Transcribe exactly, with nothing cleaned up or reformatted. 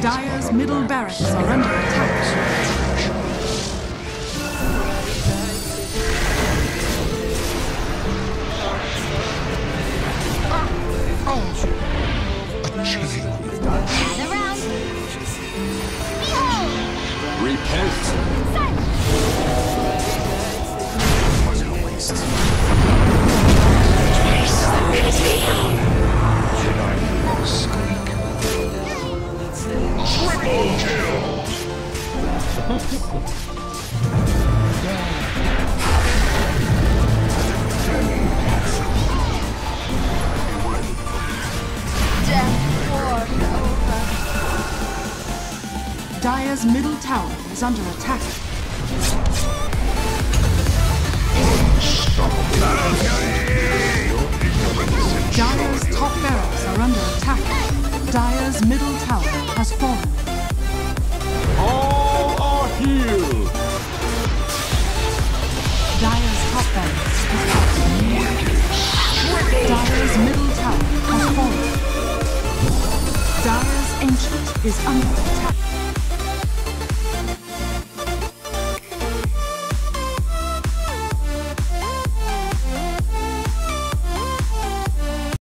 Dire's middle barracks are under attack. Dire's middle tower is under attack. Dire's top barracks are under attack. Dire's middle tower has fallen. All are healed. Dire's top barracks is out. Dire's middle tower has fallen. Dire's ancient is under attack.